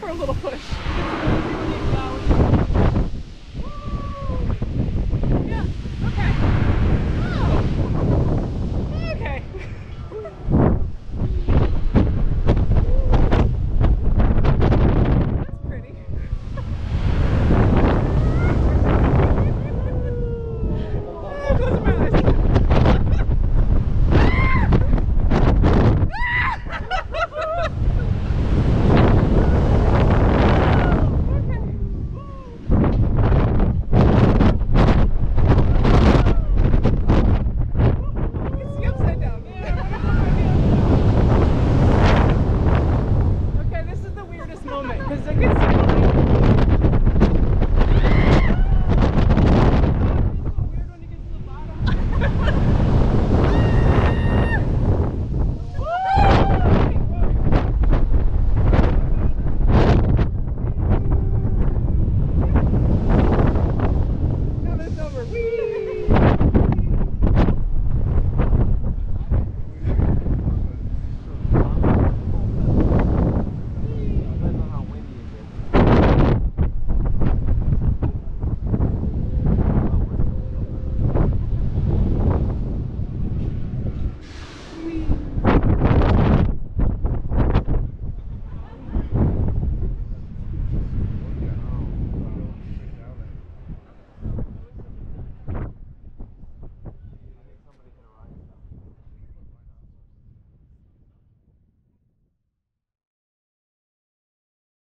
For a little push.